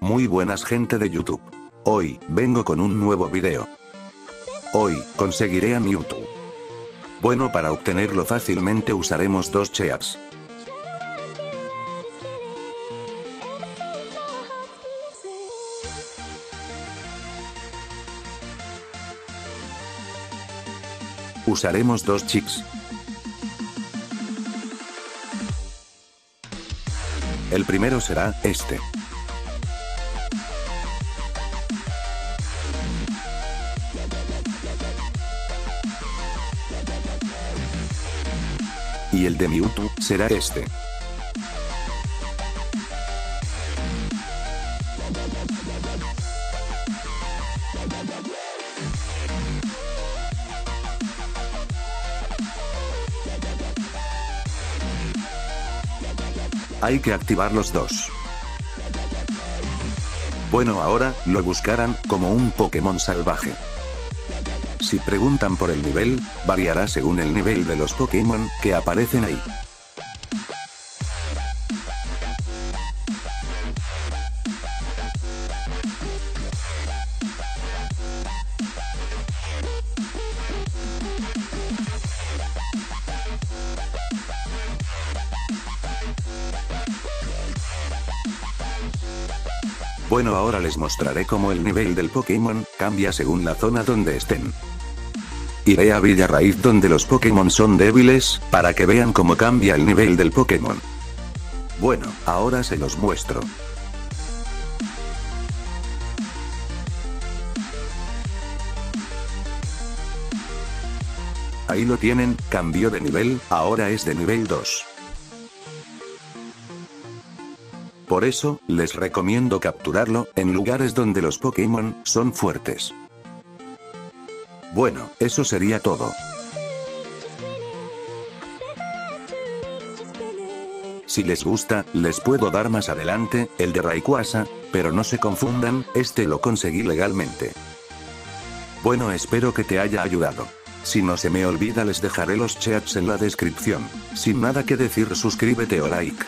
Muy buenas gente de YouTube. Hoy, vengo con un nuevo video. Hoy, conseguiré a Mewtwo. Bueno, para obtenerlo fácilmente usaremos dos Cheats. Usaremos dos Cheats. El primero será, este. Y el de Mewtwo será este. Hay que activar los dos. Bueno, ahora lo buscarán como un Pokémon salvaje. Si preguntan por el nivel, variará según el nivel de los Pokémon que aparecen ahí. Bueno, ahora les mostraré cómo el nivel del Pokémon cambia según la zona donde estén. Iré a Villa Raíz donde los Pokémon son débiles, para que vean cómo cambia el nivel del Pokémon. Bueno, ahora se los muestro. Ahí lo tienen, cambió de nivel, ahora es de nivel 2. Por eso, les recomiendo capturarlo, en lugares donde los Pokémon son fuertes. Bueno, eso sería todo. Si les gusta, les puedo dar más adelante, el de Rayquaza, pero no se confundan, este lo conseguí legalmente. Bueno, espero que te haya ayudado. Si no se me olvida les dejaré los cheats en la descripción. Sin nada que decir, suscríbete o like.